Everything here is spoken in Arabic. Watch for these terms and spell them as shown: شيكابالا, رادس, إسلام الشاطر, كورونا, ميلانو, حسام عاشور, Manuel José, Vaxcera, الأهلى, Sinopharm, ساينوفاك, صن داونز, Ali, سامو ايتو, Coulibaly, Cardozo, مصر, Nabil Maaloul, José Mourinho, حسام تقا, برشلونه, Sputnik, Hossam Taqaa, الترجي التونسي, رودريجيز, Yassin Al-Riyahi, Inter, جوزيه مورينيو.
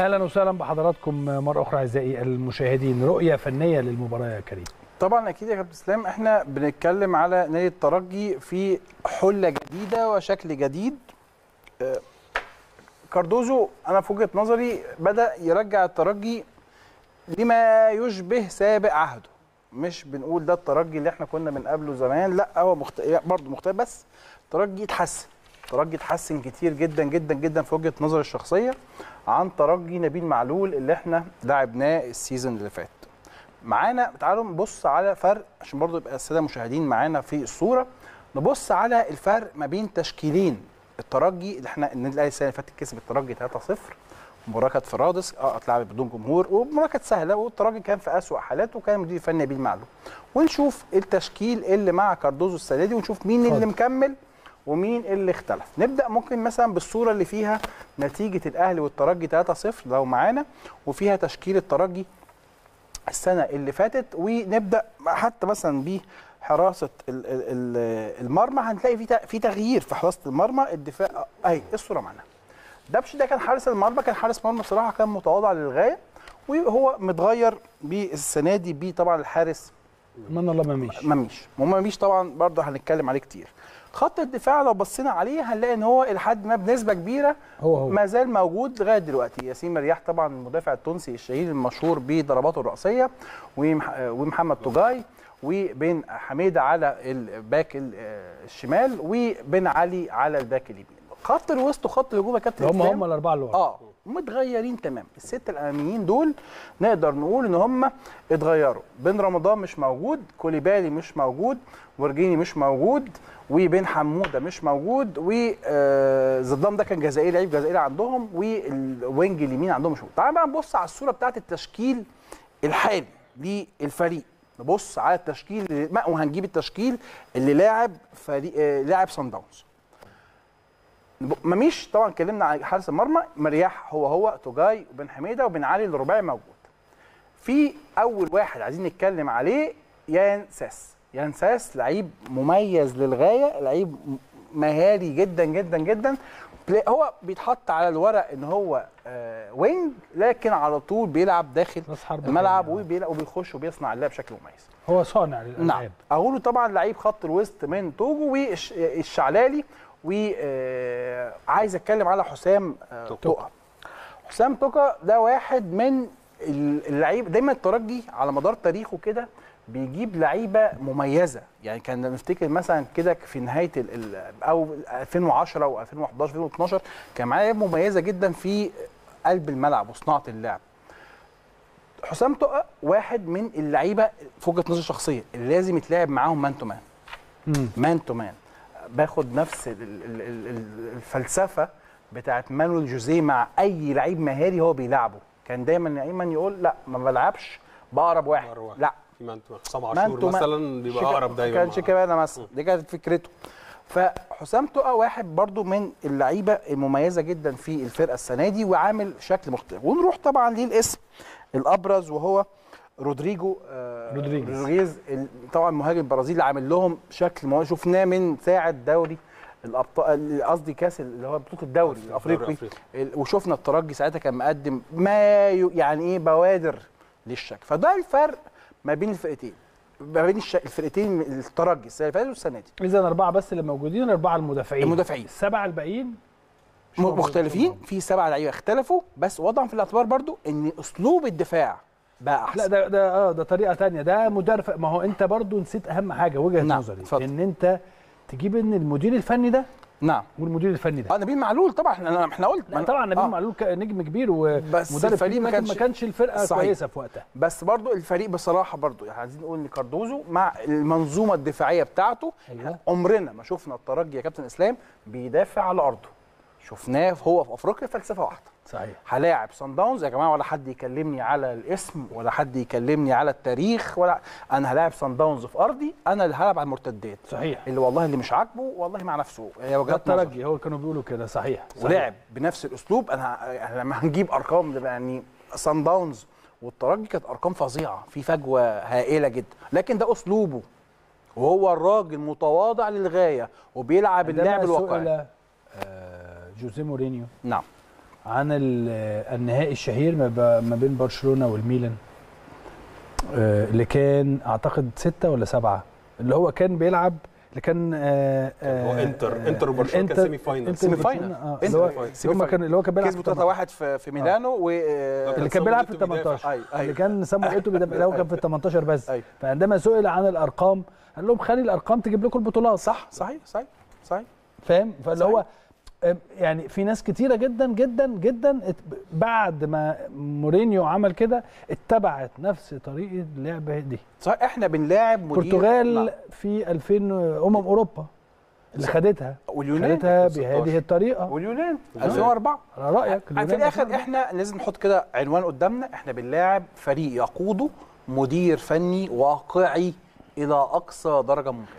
اهلا وسهلا بحضراتكم مره اخرى اعزائي المشاهدين. رؤيه فنيه للمباراه يا كريم. طبعا اكيد يا كابتن اسلام، احنا بنتكلم على نادي الترجي في حله جديده وشكل جديد. كاردوزو انا في وجهه نظري بدا يرجع الترجي لما يشبه سابق عهده. مش بنقول ده الترجي اللي احنا كنا من قبله زمان، لا هو برضه مختلف، بس الترجي اتحسن. الترجي اتحسن كتير جدا جدا جدا في وجهه نظري الشخصيه عن ترجي نبيل معلول اللي احنا لعبناه السيزون اللي فات. معانا تعالوا نبص على فرق عشان برضه يبقى الساده المشاهدين معانا في الصوره. نبص على الفرق ما بين تشكيلين الترجي اللي احنا النادي الاهلي السنه اللي فاتت كسب الترجي 3-0، مباراه كانت في رادس، اتلعبت بدون جمهور ومباراه كانت سهله والترجي كان في اسوء حالاته وكان المدير الفني نبيل معلول. ونشوف التشكيل اللي مع كاردوزو السنه دي ونشوف مين اللي مكمل ومين اللي اختلف. نبدا ممكن مثلا بالصوره اللي فيها نتيجه الاهلي والترجي 3-0 لو معانا، وفيها تشكيل الترجي السنه اللي فاتت، ونبدا حتى مثلا بحراسه المرمى. هنلاقي في تغيير في حراسه المرمى. الدفاع اهي الصوره معانا. دبش ده كان حارس المرمى، كان حارس مرمى بصراحه كان متواضع للغايه، وهو متغير بالسنه دي طبعا الحارس من الله مميش طبعا برضه هنتكلم عليه كتير. خط الدفاع لو بصينا عليه هنلاقي ان هو لحد ما بنسبه كبيره هو ما زال موجود لغايه دلوقتي. ياسين الرياح طبعا المدافع التونسي الشهير المشهور بضرباته الرأسيه، ومحمد توجاي، وبين حميده على الباك الشمال، وبين علي على الباك اليمين. خط الوسط وخط الهجوم يا كابتن هم الاربعه اللي ورا متغيرين تمام. الست الاماميين دول نقدر نقول ان هم اتغيروا. بين رمضان مش موجود، كوليبالي مش موجود، ورجيني مش موجود، وبين حموده مش موجود، وزدام ده كان جزائري لعيب جزائري عندهم، والوينج اليمين عندهم مش موجود. تعال بقى نبص على الصوره بتاعه التشكيل الحالي للفريق. نبص على التشكيل وهنجيب التشكيل اللي لاعب صن داونز. مميش طبعا اتكلمنا عن حارس المرمى، مرياح هو توجاي وبن حميده وبن علي الرباعي موجود. في اول واحد عايزين نتكلم عليه يانساس لعيب مميز للغايه، لعيب مهاري جدا جدا جدا. هو بيتحط على الورق ان هو وينج، لكن على طول بيلعب داخل الملعب وبيخش وبيصنع اللعب بشكل مميز. هو صانع للالعاب. نعم. اقوله طبعا لعيب خط الوسط من توجو والشعلالي. وعايز اتكلم على حسام تقا. حسام تقا ده واحد من اللعيبه دايما الترجي على مدار تاريخه كده بيجيب لعيبه مميزه. يعني كان نفتكر مثلا كده في نهايه او 2010 و2011 و2012 كان معاه لعيبه مميزه جدا في قلب الملعب وصناعه اللعب. حسام تقا واحد من اللعيبه في وجهه نظري الشخصيه اللي لازم يتلعب معاهم مان تو مان. باخد نفس الفلسفه بتاعت مانويل جوزيه مع اي لعيب مهاري هو بيلعبه. كان دايما يقول لا ما بلعبش بأقرب واحد، لا في حسام عاشور مثلا بيبقى اقرب دايما، كان شيكابالا مثلا، دي كانت فكرته. فحسام تقا واحد برضو من اللعيبه المميزه جدا في الفرقه السنه دي وعامل شكل مختلف. ونروح طبعا للاسم الابرز وهو رودريجيز طبعا مهاجم البرازيل، عامل لهم شكل شفناه من ساعه دوري الابطال، قصدي كاس اللي هو بطوله الدوري الافريقي، وشفنا الترجي ساعتها كان مقدم ما يعني ايه بوادر للشكل. فده الفرق ما بين الفرقتين، ما بين الفرقتين الترجي السنه اللي فاتت والسنه دي. اذا اربعه بس اللي موجودين، اربعه المدافعين، السبعه الباقيين مختلفين. في 7 لعيبه اختلفوا، بس وضعهم في الاعتبار برضو ان اسلوب الدفاع بقى أحسن. لا ده طريقه ثانيه، ده مدرب. ما هو انت برضو نسيت اهم حاجه وجهه نظري، ان انت تجيب ان المدير الفني ده. نعم. والمدير الفني ده نبيل معلول طبعا. احنا قلنا طبعا نبيل معلول نجم كبير ومدرب الفريق، لكن ما كانش الفرقه كويسه في وقتها. بس برضو الفريق بصراحه برضو يعني عايزين نقول ان كاردوزو مع المنظومه الدفاعيه بتاعته، عمرنا ما شفنا الترجي يا كابتن اسلام بيدافع على ارضه. شفناه هو في افريقيا فلسفه واحده. صحيح. هلاعب صن داونز يا جماعه، ولا حد يكلمني على الاسم ولا حد يكلمني على التاريخ، ولا انا هلاعب صن داونز في ارضي، انا اللي هلعب على المرتدات. صحيح. اللي والله اللي مش عاجبه والله مع نفسه، هي وجهات نظر الترجي، هو كانوا بيقولوا كده. صحيح. ولعب بنفس الاسلوب. انا لما هنجيب ارقام يعني صن داونز والترجي كانت ارقام فظيعه، في فجوه هائله جدا، لكن ده اسلوبه وهو الراجل متواضع للغايه وبيلعب اللعب الواقعي. جوزيه مورينيو. نعم. عن النهائي الشهير ما بين برشلونه والميلان، اللي كان اعتقد 6 ولا 7، اللي هو كان بيلعب، اللي كان هو انتر وبرشلونه، كان سيمي فاينل اللي هو كان بيلعب كسبوا 3-1 في ميلانو، واللي كان بيلعب في ال 18 اللي كان سامو ايتو اللي هو كان في ال 18 بس. فعندما سئل عن الارقام قال لهم خلي الارقام تجيب لكم البطولات. صح صحيح صحيح صحيح، فاهم؟ فاللي هو يعني في ناس كتيرة جدا جدا جدا بعد ما مورينيو عمل كده اتبعت نفس طريقة اللعبة دي. صحيح، احنا بنلاعب البرتغال في 2000 اوروبا اللي خدتها، واليونان خدتها بهذه الطريقة، واليونان 2004. على رأيك في الاخر احنا لازم نحط كده عنوان قدامنا، احنا بنلاعب فريق يقوده مدير فني واقعي الى اقصى درجة ممكنة.